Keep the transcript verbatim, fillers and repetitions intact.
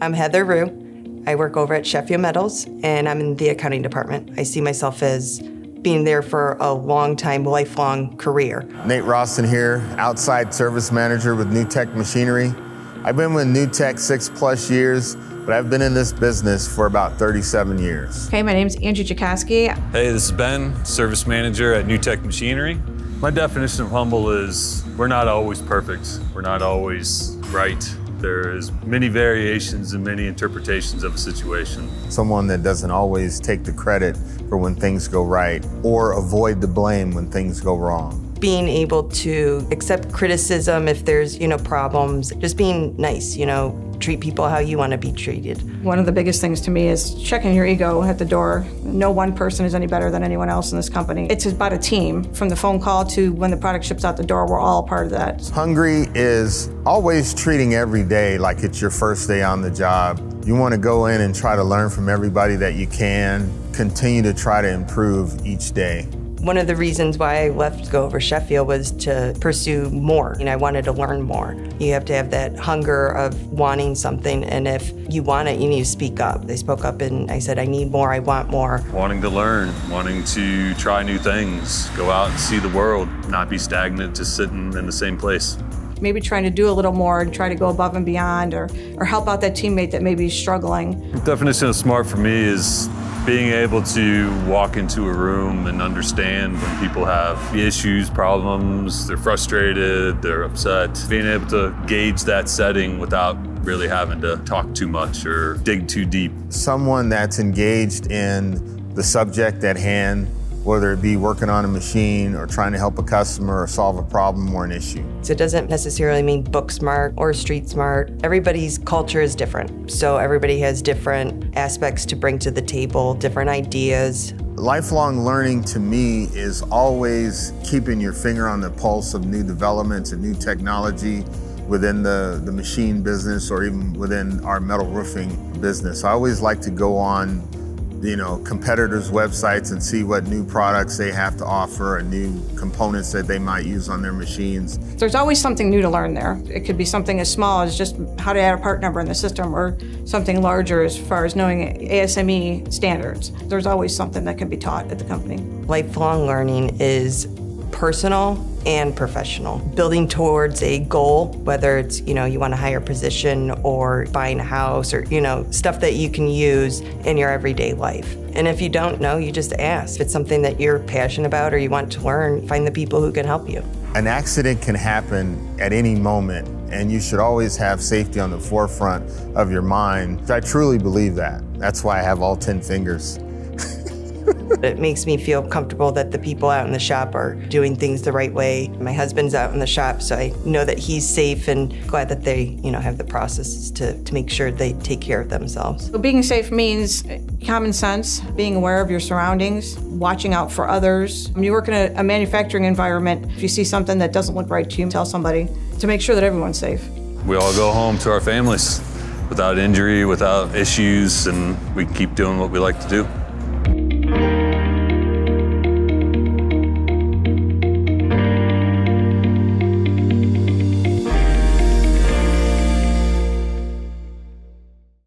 I'm Heather Rue. I work over at Sheffield Metals, and I'm in the accounting department. I see myself as being there for a long time, lifelong career. Nate Roston here, outside service manager with New Tech Machinery. I've been with New Tech six plus years, but I've been in this business for about thirty-seven years. Okay, my name's Angie Jakoski. Hey, this is Ben, service manager at New Tech Machinery. My definition of humble is we're not always perfect. We're not always right. There is many variations and many interpretations of a situation. Someone that doesn't always take the credit for when things go right or avoid the blame when things go wrong. Being able to accept criticism if there's, you know, problems. Just being nice, you know, treat people how you want to be treated. One of the biggest things to me is checking your ego at the door. No one person is any better than anyone else in this company. It's about a team. From the phone call to when the product ships out the door, we're all part of that. Hungry is always treating every day like it's your first day on the job. You want to go in and try to learn from everybody that you can, continue to try to improve each day. One of the reasons why I left to go over Sheffield was to pursue more. You know, I wanted to learn more. You have to have that hunger of wanting something, and if you want it, you need to speak up. They spoke up and I said, I need more, I want more. Wanting to learn, wanting to try new things, go out and see the world, not be stagnant, just sitting in the same place. Maybe trying to do a little more and try to go above and beyond, or, or help out that teammate that maybe is struggling. The definition of smart for me is being able to walk into a room and understand when people have issues, problems, they're frustrated, they're upset. Being able to gauge that setting without really having to talk too much or dig too deep. Someone that's engaged in the subject at hand, whether it be working on a machine or trying to help a customer or solve a problem or an issue. So it doesn't necessarily mean book smart or street smart. Everybody's culture is different. So everybody has different aspects to bring to the table, different ideas. Lifelong learning to me is always keeping your finger on the pulse of new developments and new technology within the, the machine business or even within our metal roofing business. I always like to go on, you know, competitors' websites and see what new products they have to offer and new components that they might use on their machines. There's always something new to learn there. It could be something as small as just how to add a part number in the system, or something larger as far as knowing A S M E standards. There's always something that can be taught at the company. Lifelong learning is personal and professional. Building towards a goal, whether it's, you know, you want a higher position or buying a house, or, you know, stuff that you can use in your everyday life. And if you don't know, you just ask. If it's something that you're passionate about or you want to learn, find the people who can help you. An accident can happen at any moment, and you should always have safety on the forefront of your mind. I truly believe that. That's why I have all ten fingers. It makes me feel comfortable that the people out in the shop are doing things the right way. My husband's out in the shop, so I know that he's safe, and glad that they, you know, have the processes to, to make sure they take care of themselves. So being safe means common sense, being aware of your surroundings, watching out for others. When you work in a, a manufacturing environment, if you see something that doesn't look right to you, tell somebody to make sure that everyone's safe. We all go home to our families without injury, without issues, and we keep doing what we like to do.